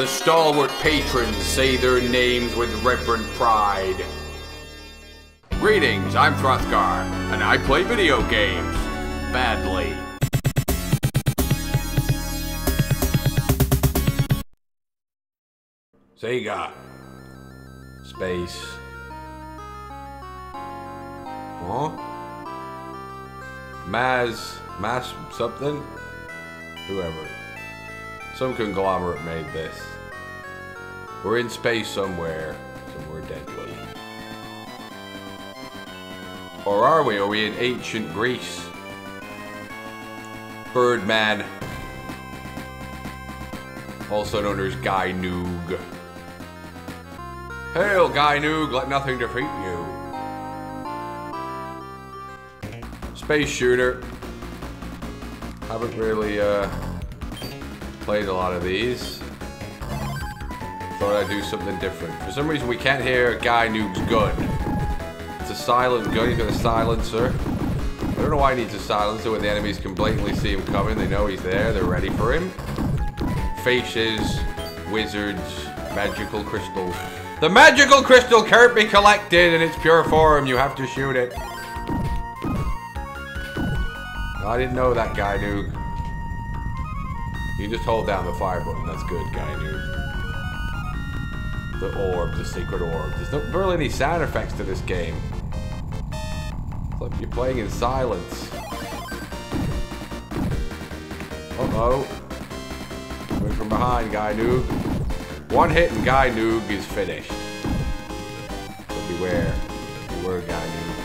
The stalwart patrons say their names with reverent pride. Greetings, I'm Hrothgar, and I play video games. Badly. Sega. Space. Huh? Maz something? Whoever. Some conglomerate made this. We're in space somewhere, and we're deadly. Or are we? Are we in ancient Greece? Birdman. Also known as Gynoug. Hail Gynoug, let nothing defeat you. Space shooter. Haven't really played a lot of these. Thought I'd do something different. For some reason we can't hear Gynoug's gun. A silent gun, he's got a silencer. I don't know why he needs a silencer when the enemies can blatantly see him coming. They know he's there, they're ready for him. Faces, wizards, magical crystal. The magical crystal can't be collected in its pure form, you have to shoot it. I didn't know that, Gynoug. You just hold down the fire button, that's good, Gynoug. The orb, the secret orb. There's not really any sound effects to this game. Like you're playing in silence. Uh-oh. Coming from behind, Gynoug. One hit and Gynoug is finished. So beware. Beware, Gynoug.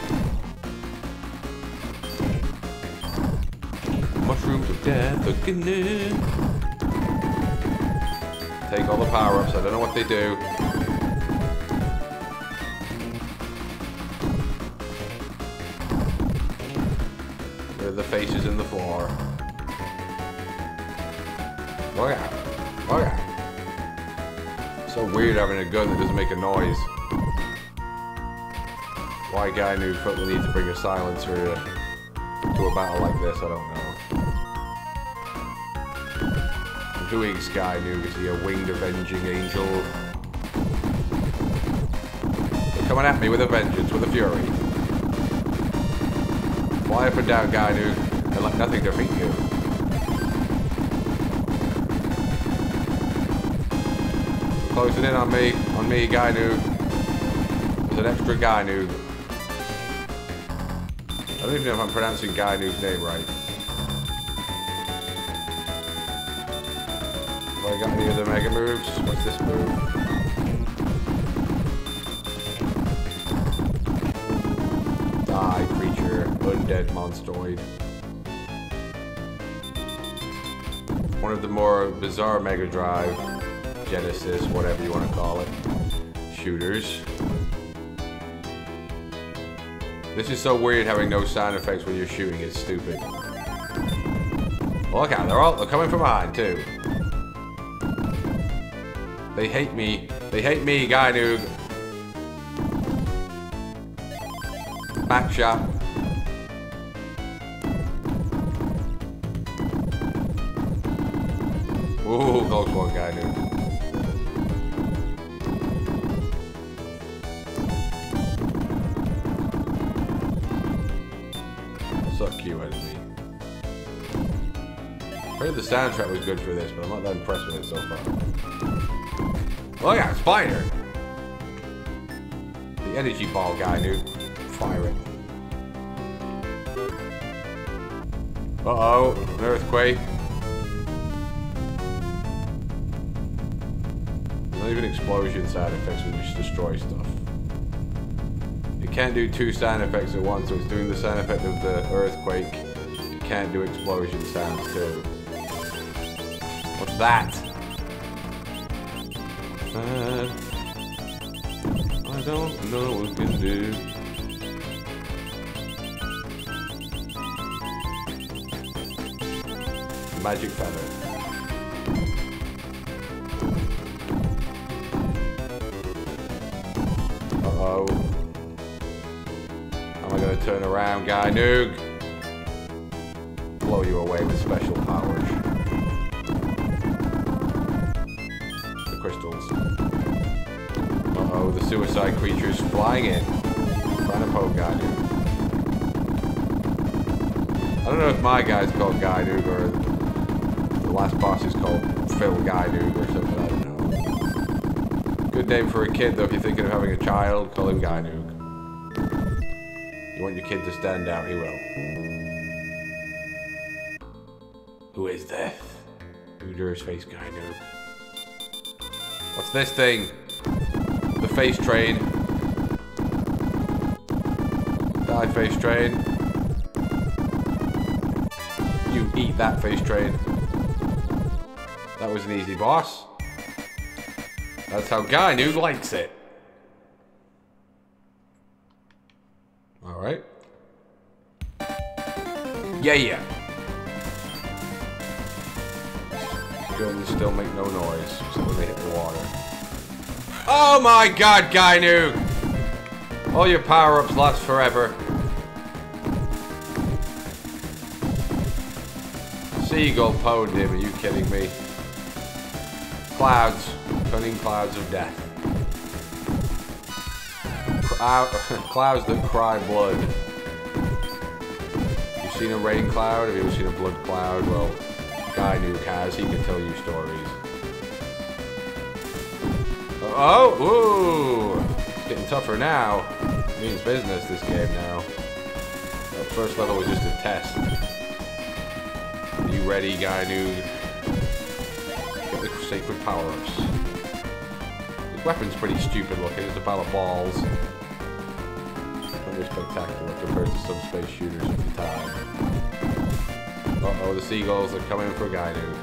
Mushrooms of death looking in. Take all the power-ups. I don't know what they do. The faces in the floor. Look out. Look out. So weird having a gun that doesn't make a noise. Why Gynoug felt the need to bring a silencer to a battle like this, I don't know. Doing Gynoug, is he a winged avenging angel? They're coming at me with a vengeance, with a fury. Fly up and down, Gynoug, and let nothing defeat you. Closing in on me, Gynoug. There's an extra Gynoug. I don't even know if I'm pronouncing Gynoug's name right. Have I got any other mega moves? What's this move? Dead monstoid. One of the more bizarre Mega Drive, Genesis, whatever you want to call it, shooters. This is so weird having no sound effects when you're shooting, it's stupid. Look out, they're coming from behind too. They hate me, Gynoug. Back shot. Ooh, close one, Gynoug. Suck you, enemy. I heard the soundtrack was good for this, but I'm not that impressed with it so far. Oh yeah, spider! The energy ball, Gynoug. Fire it. Uh-oh, an earthquake. Not even explosion sound effects will just destroy stuff. You can't do two sound effects at once, so it's doing the sound effect of the earthquake. You can't do explosion sounds too. What's that? I don't know what we can do. Magic feather. Uh-oh. Am I gonna turn around, Gynoug? Blow you away with special powers. crystals. Uh-oh, the suicide creature's flying in. Trying to poke Gynoug. I don't know if my guy's called Gynoug or the last boss is called Phil Gynoug or something, I don't know. Good name for a kid, though. If you're thinking of having a child, call him Gynoug. You want your kid to stand out, he will. Who is this? Udur's face Gynoug. What's this thing? The face train. Die, face train. You eat that, face train. That was an easy boss. That's how Gynoug likes it. Alright. Yeah, yeah. Guns still make no noise, so when they hit the water. Oh my god, Gynoug! All your power-ups last forever. Seagull pwned him, are you kidding me? Clouds. Cunning clouds of death. Clouds that cry blood. You've seen a rain cloud? Have you ever seen a blood cloud? Well, Gynoug has, he can tell you stories. Oh, ooh! It's getting tougher now. It means business, this game now. That first level was just a test. Are you ready, Gynoug? Get the sacred power-ups. The weapon's pretty stupid looking, it's a pile of balls. Pretty spectacular compared to some space shooters at the time. Uh-oh, the seagulls are coming for Gynoug.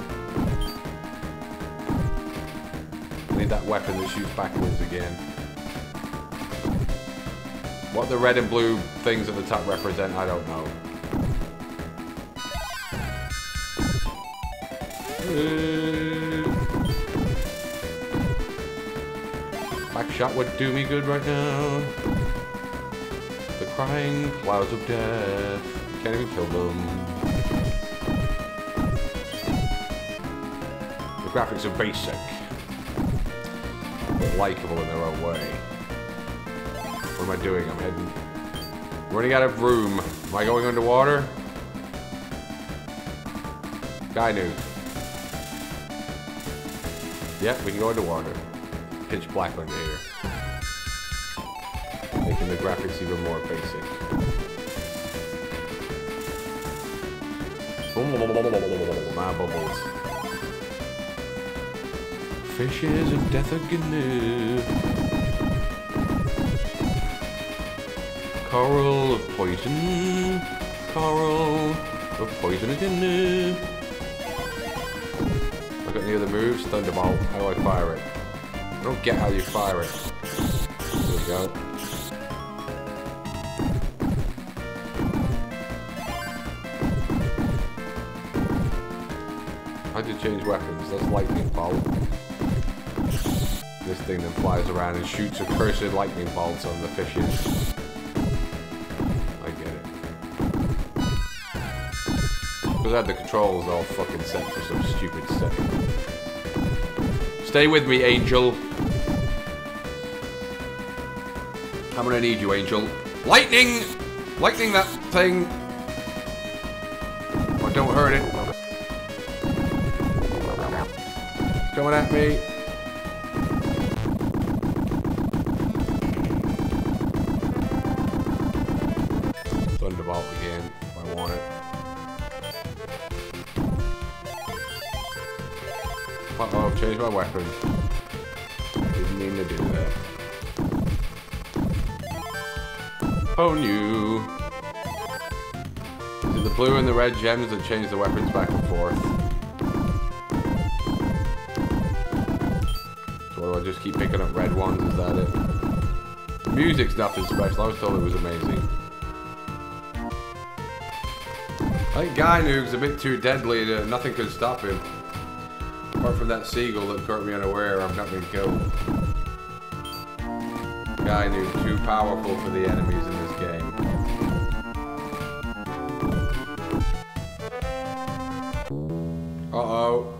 I need that weapon that shoots backwards again. What the red and blue things at the top represent, I don't know. Back shot would do me good right now. The crying clouds of death. Can't even kill them. Graphics are basic, but likeable in their own way. What am I doing? I'm heading... running out of room. Am I going underwater? Gynoug. Yep, we can go underwater. Pitch black under here. Making the graphics even more basic. My bubbles. Fishes of death of Gynoug. Coral of poison. Coral of poison of Gynoug. Have I got any other moves? Thunderbolt. How do I fire it? I don't get how you fire it. There we go. How do you change weapons? That's lightning bolt. This thing that flies around and shoots accursed lightning bolts on the fishes. I get it. Because I had the controls all fucking set for some stupid setting. Stay with me, Angel. I'm gonna need you, Angel. Lightning! Lightning that thing! Oh, don't hurt it. It's coming at me. Change my weapon. Didn't mean to do that. Oh, new. Is it the blue and the red gems that change the weapons back and forth? So do I just keep picking up red ones? Is that it? The music's nothing special. I was told it was amazing. I think Gynoug's a bit too deadly to nothing could stop him. Apart from that seagull that caught me unaware, I've not been killed. Gynoug, too powerful for the enemies in this game. Uh-oh.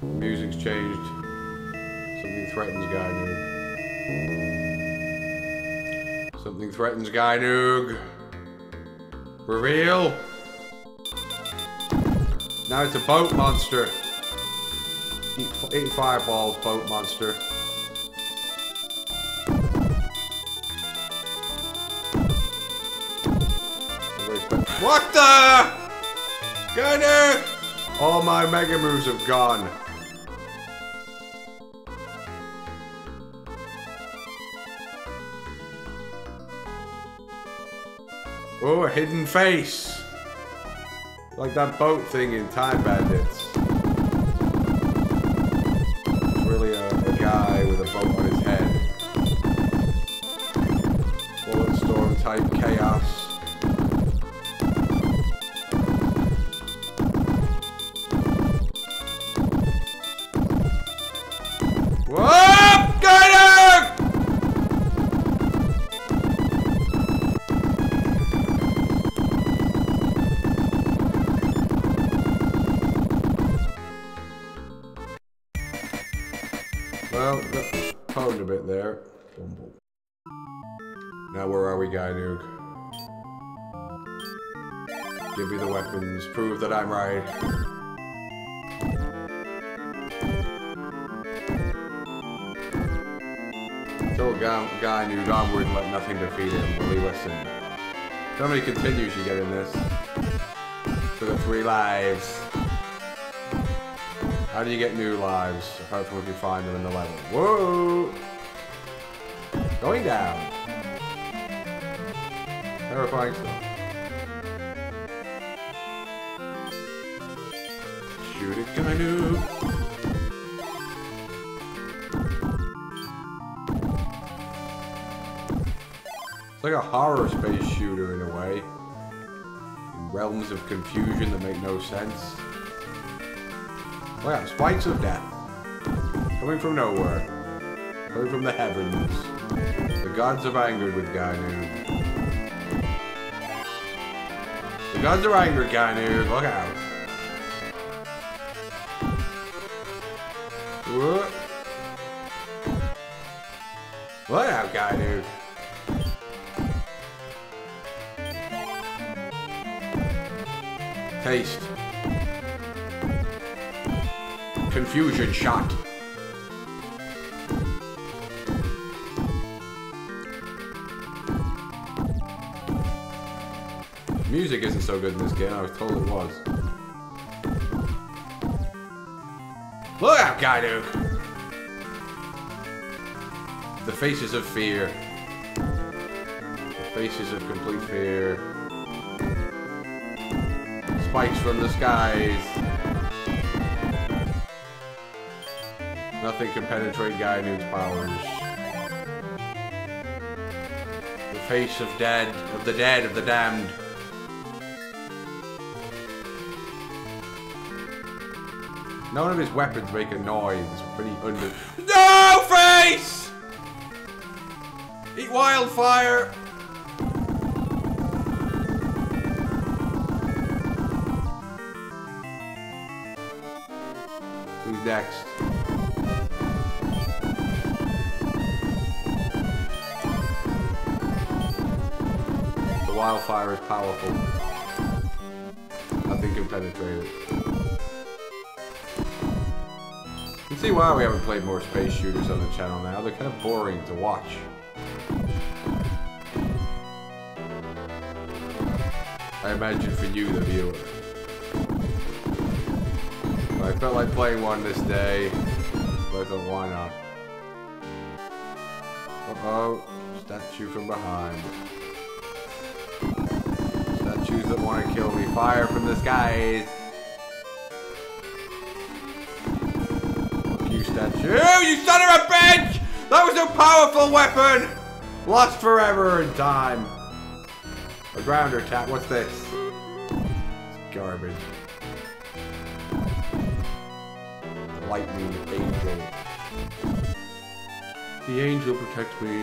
Music's changed. Something threatens Gynoug. Something threatens Gynoug. Reveal! Now it's a boat monster. Eat fireballs, boat monster. What the? Gynoug! All my mega moves have gone. Oh, a hidden face. Like that boat thing in Time Bandits. It's really a guy with a boat on his head. Bullet storm type chaos. Whoop! Well, that pwned a bit there. Now where are we, Gynoug? Give me the weapons, prove that I'm right. Tell Gynoug onward and let nothing defeat him. Will he listen? How many continues you get in this? For the 3 lives. How do you get new lives, apart from if you find them in the level? Whoa! Going down! Terrifying stuff. Shoot it, Gynoug! It's like a horror space shooter in a way. In realms of confusion that make no sense. Oh yeah, spikes of death. Coming from nowhere. Coming from the heavens. The gods are angered with Gynoug. The gods are angered, Gynoug. Look out. Whoa. Look out, Gynoug. Taste. Confusion shot. Music isn't so good in this game, I was told it was. Look out, Gynoug! The faces of fear. The faces of complete fear. Spikes from the skies. Nothing can penetrate Gynoug's powers. The face of dead, of the damned. None of his weapons make a noise. It's pretty under. No face! Eat wildfire! Who's next? Wildfire is powerful. Nothing can penetrate it. You can see why we haven't played more space shooters on the channel now. They're kind of boring to watch. I imagine for you, the viewer. But I felt like playing one this day, but I thought, why not? Uh-oh. Statue from behind. Statues that want to kill me. Fire from the skies. You statue. You son of a bitch! That was a powerful weapon! Lost forever in time. A grounder tap. What's this? It's garbage. The lightning angel. The angel protects me.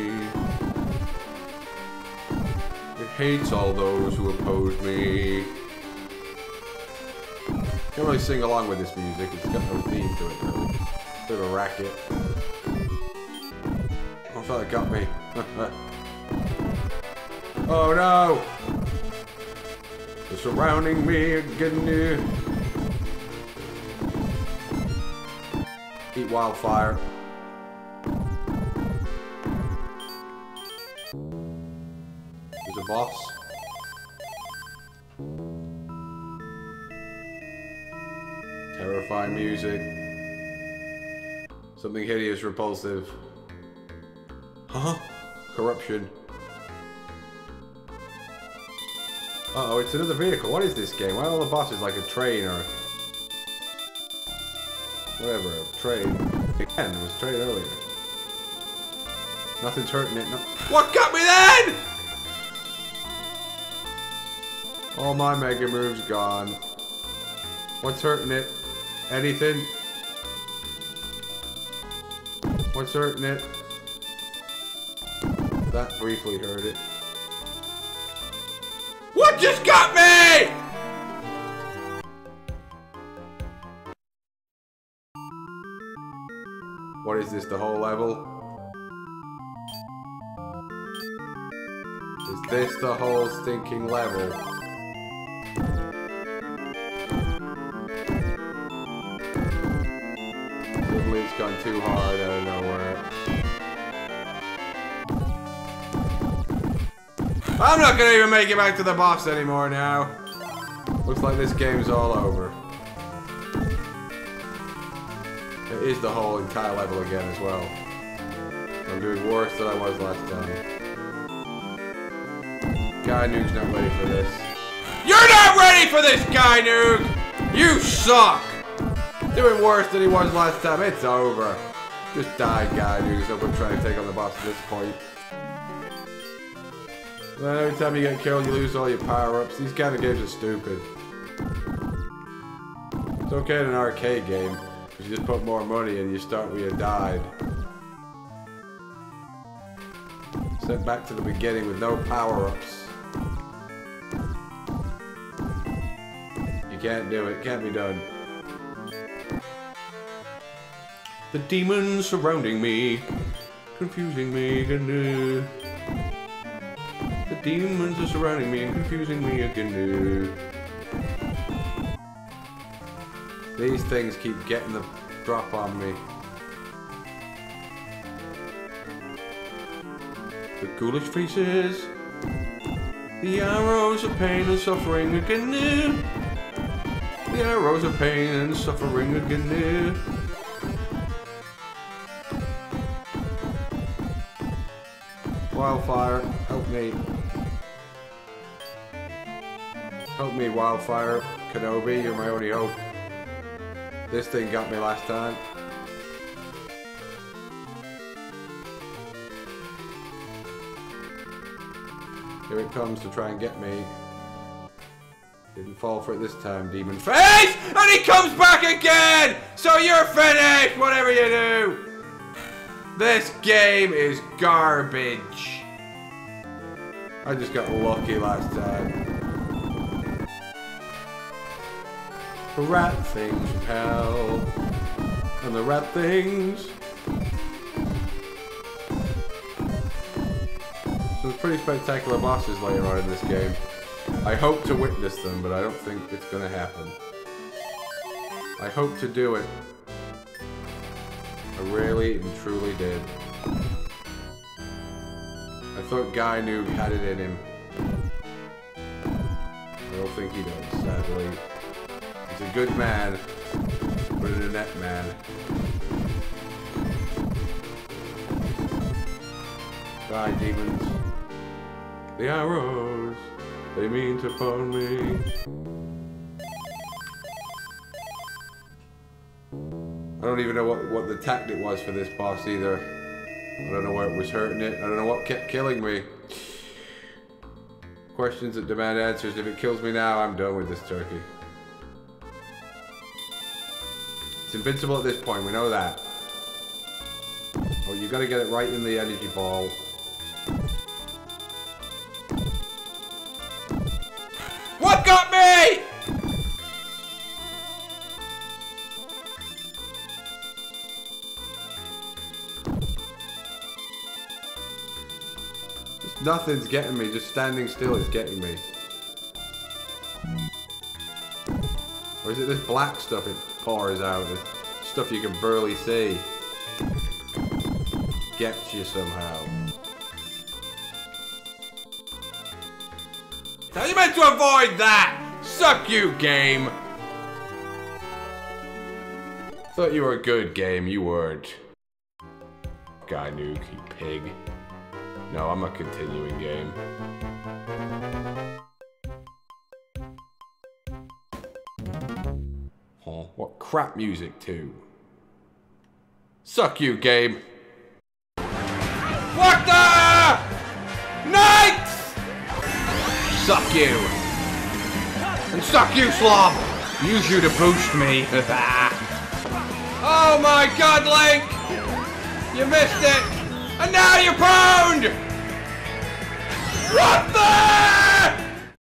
Hates all those who oppose me. Can't really sing along with this music. It's got no theme to it, though. Bit of a racket. Oh, I thought it got me. Oh no! They're surrounding me again. Eat wildfire. There's a boss. Terrifying music. Something hideous, repulsive. Huh? Corruption. Uh-oh, it's another vehicle. What is this game? Why are all the bosses like a train or... whatever, a train. Again, it was a train earlier. Nothing's hurting it. No what got me then?! All my mega moves gone. What's hurting it? Anything? What's hurting it? That briefly hurt it. What just got me?! What is this, the whole level? Is this the whole stinking level? Suddenly it's gone too hard out of nowhere. I'm not gonna even make it back to the boss anymore now. Looks like this game's all over. It is the whole entire level again as well. I'm doing worse than I was last time. Gynoug's not ready for this. You're not ready for this, Gynoug! You suck! Doing worse than he was last time. It's over. Just die, Gynoug. No one trying to take on the boss at this point. Every time you get killed, you lose all your power-ups. These kind of games are stupid. It's okay in an arcade game, because you just put more money and you start where you died. Sent back to the beginning with no power-ups. You can't do it. Can't be done. The demons surrounding me, confusing me again. Demons are surrounding me and confusing me again. These things keep getting the drop on me. The ghoulish faces. The arrows of pain and suffering again. The arrows of pain and suffering again. Wildfire, help me. Help me, Wildfire, Kenobi, you're my only hope. This thing got me last time. Here it comes to try and get me. Didn't fall for it this time, Demon Face! And he comes back again! So you're finished, whatever you do! This game is garbage. I just got lucky last time. The rat things from hell, and the rat things. Some pretty spectacular bosses later on in this game. I hope to witness them, but I don't think it's gonna happen. I hope to do it. I really and truly did. I thought Gynoug had it in him. I don't think he does, sadly. He's a good man, but an inept man. Die, demons. The arrows, they mean to phone me. I don't even know what the tactic was for this boss either. I don't know where it was hurting it. I don't know what kept killing me. Questions that demand answers. If it kills me now, I'm done with this turkey. Invincible at this point, we know that. Oh, you gotta get it right in the energy ball. What got me?! Nothing's getting me. Just standing still is getting me. Or is it this black stuff it pours out? This stuff you can barely see. Gets you somehow. Now you meant to avoid that! Suck you, game! Thought you were a good game, you weren't. Gynoug, you pig. No, I'm a continuing game. Oh, what crap music too. Suck you, game. What the? Night! Suck you. And suck you, slob. Use you to boost me. Oh my god, Link! You missed it! And now you're prone! What the?